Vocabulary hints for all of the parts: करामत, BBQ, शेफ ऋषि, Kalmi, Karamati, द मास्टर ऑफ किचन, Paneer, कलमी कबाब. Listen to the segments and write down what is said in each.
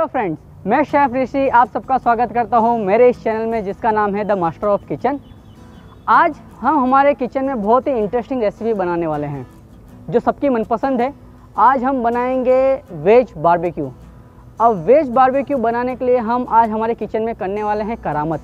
Hello friends, मैं शेफ ऋषि आप सबका स्वागत करता हूं मेरे इस चैनल में जिसका नाम है द मास्टर ऑफ किचन। आज हम हमारे किचन में बहुत ही इंटरेस्टिंग रेसिपी बनाने वाले हैं जो सबकी मनपसंद है। आज हम बनाएंगे वेज बारबेक्यू। अब वेज बारबेक्यू बनाने के लिए हम आज हमारे किचन में करने वाले हैं करामत।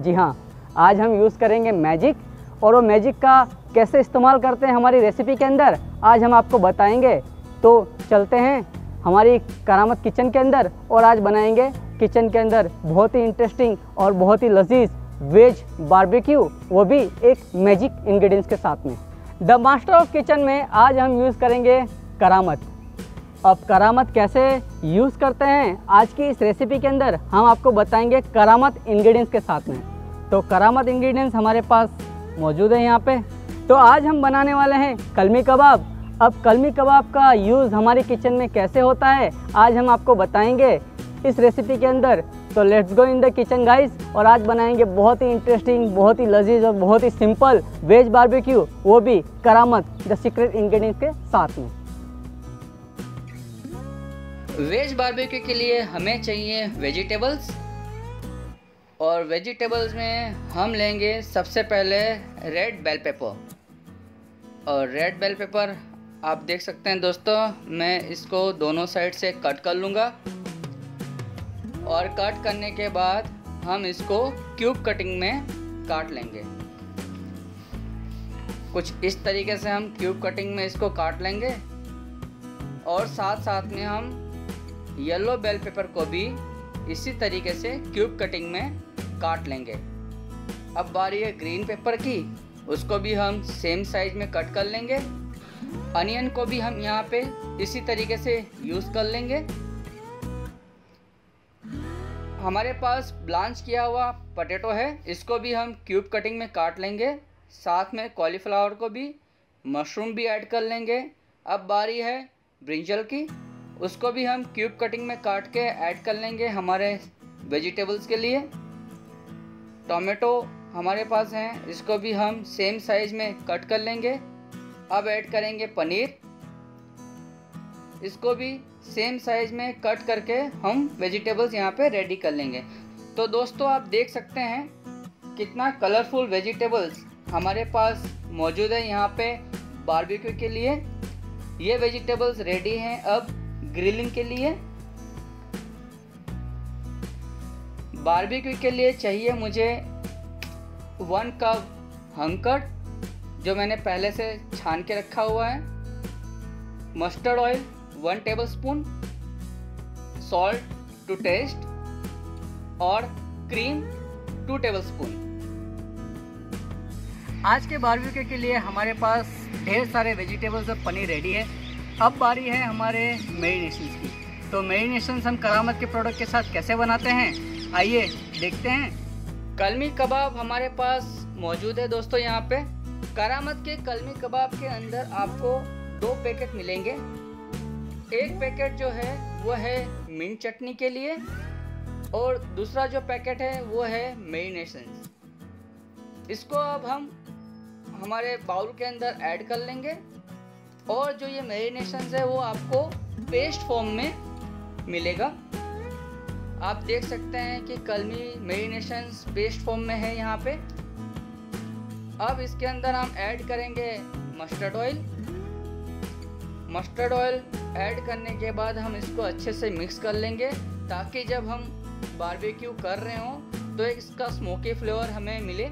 जी हाँ, आज हम यूज़ करेंगे मैजिक, और वो मैजिक का कैसे इस्तेमाल करते हैं हमारी रेसिपी के अंदर आज हम आपको बताएँगे। तो चलते हैं हमारी करामत किचन के अंदर और आज बनाएंगे किचन के अंदर बहुत ही इंटरेस्टिंग और बहुत ही लजीज वेज बारबेक्यू, वो भी एक मैजिक इंग्रेडिएंट्स के साथ में। द मास्टर ऑफ किचन में आज हम यूज़ करेंगे करामत। अब करामत कैसे यूज़ करते हैं आज की इस रेसिपी के अंदर हम आपको बताएंगे करामत इंग्रेडिएंट्स के साथ में। तो करामत इंग्रेडिएंट्स हमारे पास मौजूद है यहाँ पर। तो आज हम बनाने वाले हैं कलमी कबाब। अब कलमी कबाब का यूज़ हमारे किचन में कैसे होता है आज हम आपको बताएंगे इस रेसिपी के अंदर। तो let's go in the kitchen guys, और आज बनाएंगे बहुत ही इंटरेस्टिंग, बहुत ही लजीज और बहुत ही सिंपल वेज बारबेक्यू, वो भी करामत द सीक्रेट इंग्रेडिएंट्स के साथ में। वेज बारबेक्यू के लिए हमें चाहिए वेजिटेबल्स, और वेजिटेबल्स में हम लेंगे सबसे पहले रेड बेल पेपर। और रेड बेल पेपर आप देख सकते हैं दोस्तों, मैं इसको दोनों साइड से कट कर लूँगा, और कट करने के बाद हम इसको क्यूब कटिंग में काट लेंगे। कुछ इस तरीके से हम क्यूब कटिंग में इसको काट लेंगे, और साथ साथ में हम येलो बेल पेपर को भी इसी तरीके से क्यूब कटिंग में काट लेंगे। अब बारी है ग्रीन पेपर की, उसको भी हम सेम साइज में कट कर लेंगे। अनियन को भी हम यहाँ पे इसी तरीके से यूज़ कर लेंगे। हमारे पास ब्लांच किया हुआ पटेटो है, इसको भी हम क्यूब कटिंग में काट लेंगे। साथ में कॉलीफ्लावर को भी, मशरूम भी ऐड कर लेंगे। अब बारी है ब्रिंजल की, उसको भी हम क्यूब कटिंग में काट के ऐड कर लेंगे हमारे वेजिटेबल्स के लिए। टोमेटो हमारे पास हैं, इसको भी हम सेम साइज में कट कर लेंगे। अब ऐड करेंगे पनीर, इसको भी सेम साइज में कट करके हम वेजिटेबल्स यहाँ पे रेडी कर लेंगे। तो दोस्तों आप देख सकते हैं कितना कलरफुल वेजिटेबल्स हमारे पास मौजूद है यहाँ पे बारबेक्यू के लिए। ये वेजिटेबल्स रेडी हैं अब ग्रिलिंग के लिए। बारबेक्यू के लिए चाहिए मुझे 1 कप हंकट, जो मैंने पहले से छान के रखा हुआ है। Mustard oil 1 tablespoon, salt to taste, और क्रीम 2 टेबलस्पून। आज के बारबेक्यू के लिए हमारे पास ढेर सारे वेजिटेबल्स और पनीर रेडी है। अब बारी है हमारे मैरिनेशंस की। तो मैरिनेशंस हम करामत के प्रोडक्ट के साथ कैसे बनाते हैं आइए देखते हैं। कलमी कबाब हमारे पास मौजूद है दोस्तों यहाँ पे। करामत के कलमी कबाब के अंदर आपको 2 पैकेट मिलेंगे। एक पैकेट जो है वो है मिंट चटनी के लिए, और दूसरा जो पैकेट है वो है मैरिनेशंस। इसको अब हम हमारे बाउल के अंदर ऐड कर लेंगे, और जो ये मैरिनेशंस है वो आपको पेस्ट फॉर्म में मिलेगा। आप देख सकते हैं कि कलमी मैरिनेशंस पेस्ट फॉर्म में है यहाँ पे। अब इसके अंदर हम ऐड करेंगे mustard oil. Mustard oil add करने के बाद हम इसको अच्छे से मिक्स कर लेंगे, ताकि जब हम बारबेक्यू कर रहे हों तो इसका स्मोकी फ्लेवर हमें मिले।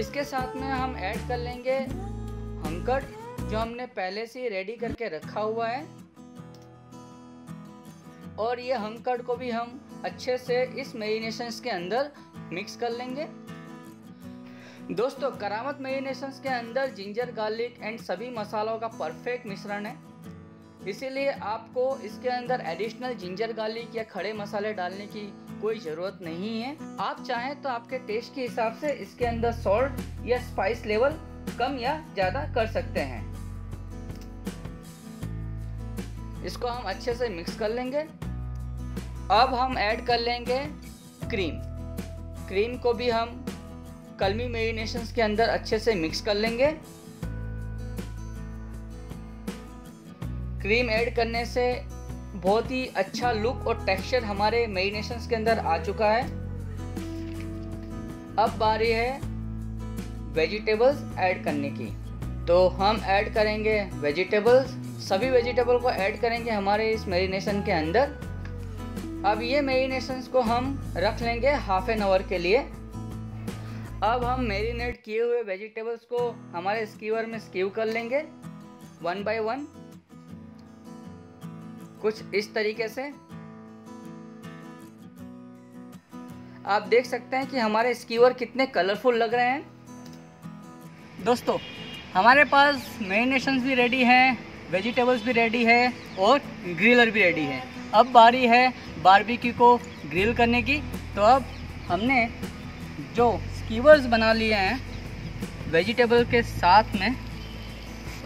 इसके साथ में हम ऐड कर लेंगे हंकट, जो हमने पहले से रेडी करके रखा हुआ है, और ये हंकट को भी हम अच्छे से इस मैरिनेशंस के अंदर मिक्स कर लेंगे। दोस्तों करामत मैरिनेशंस के अंदर जिंजर, गार्लिक एंड सभी मसालों का परफेक्ट मिश्रण है, इसीलिए आपको इसके अंदर एडिशनल जिंजर, गार्लिक या खड़े मसाले डालने की कोई ज़रूरत नहीं है। आप चाहें तो आपके टेस्ट के हिसाब से इसके अंदर सॉल्ट या स्पाइस लेवल कम या ज़्यादा कर सकते हैं। इसको हम अच्छे से मिक्स कर लेंगे। अब हम ऐड कर लेंगे क्रीम। क्रीम को भी हम कलमी मैरिनेशंस के अंदर अच्छे से मिक्स कर लेंगे। क्रीम ऐड करने से बहुत ही अच्छा लुक और टेक्सचर हमारे मैरिनेशंस के अंदर आ चुका है। अब बारी है वेजिटेबल्स ऐड करने की, तो हम ऐड करेंगे वेजिटेबल्स, सभी वेजिटेबल को ऐड करेंगे हमारे इस मैरिनेशन के अंदर। अब ये मैरिनेशंस को हम रख लेंगे हाफ एन आवर के लिए। अब हम मैरिनेट किए हुए वेजिटेबल्स को हमारे स्कीवर में स्क्यू कर लेंगे वन बाय वन, कुछ इस तरीके से। आप देख सकते हैं कि हमारे स्कीवर कितने कलरफुल लग रहे हैं। दोस्तों, हमारे पास मैरिनेशंस भी रेडी हैं, वेजिटेबल्स भी रेडी है और ग्रिलर भी रेडी है। अब बारी है बारबेक्यू को ग्रिल करने की। तो अब हमने जो स्कीवर्स बना लिए हैं वेजिटेबल के साथ में,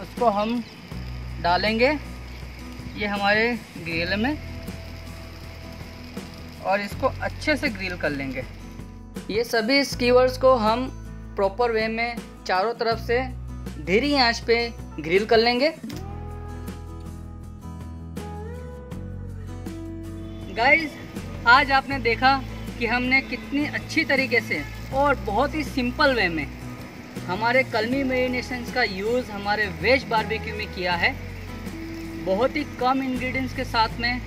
उसको हम डालेंगे ये हमारे ग्रिल में और इसको अच्छे से ग्रिल कर लेंगे। ये सभी स्कीवर्स को हम प्रॉपर वे में चारों तरफ से धीमी आंच पे ग्रिल कर लेंगे। गाइस, आज आपने देखा कि हमने कितनी अच्छी तरीके से और बहुत ही सिंपल वे में हमारे कलमी मैरिनेशंस का यूज़ हमारे वेज बारबेक्यू में किया है। बहुत ही कम इंग्रेडिएंट्स के साथ में,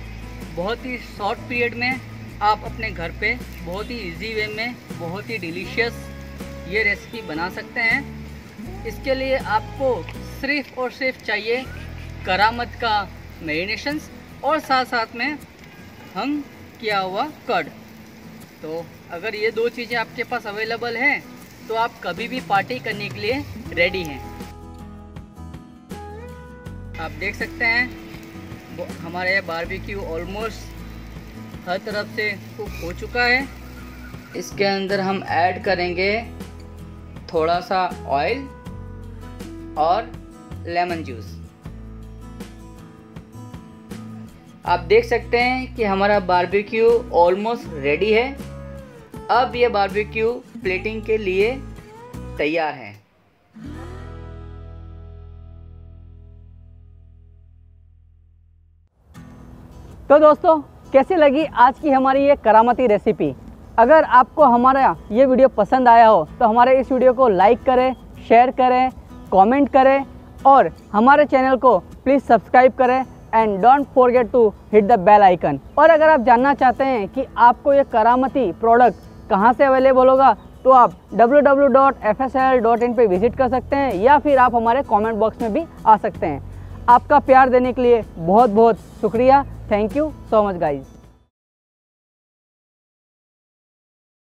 बहुत ही शॉर्ट पीरियड में आप अपने घर पे बहुत ही इजी वे में बहुत ही डिलीशियस ये रेसिपी बना सकते हैं। इसके लिए आपको सिर्फ और सिर्फ चाहिए करामत का मैरिनेशंस और साथ साथ में हम किया हुआ कर्ड। तो अगर ये दो चीज़ें आपके पास अवेलेबल हैं तो आप कभी भी पार्टी करने के लिए रेडी हैं। आप देख सकते हैं हमारे बारबेक्यू ऑलमोस्ट हर तरफ से कुक हो चुका है। इसके अंदर हम ऐड करेंगे थोड़ा सा ऑयल और लेमन जूस। आप देख सकते हैं कि हमारा बारबेक्यू ऑलमोस्ट रेडी है। अब ये बारबेक्यू प्लेटिंग के लिए तैयार है। तो दोस्तों, कैसी लगी आज की हमारी ये करामती रेसिपी? अगर आपको हमारा ये वीडियो पसंद आया हो तो हमारे इस वीडियो को लाइक करें, शेयर करें, कमेंट करें और हमारे चैनल को प्लीज़ सब्सक्राइब करें and don't forget to hit the bell icon. और अगर आप जानना चाहते हैं कि आपको ये करामती प्रोडक्ट कहाँ से अवेलेबल होगा तो आप www.fsl.in पे विज़िट कर सकते हैं या फिर आप हमारे कमेंट बॉक्स में भी आ सकते हैं। आपका प्यार देने के लिए बहुत बहुत शुक्रिया। Thank you so much guys.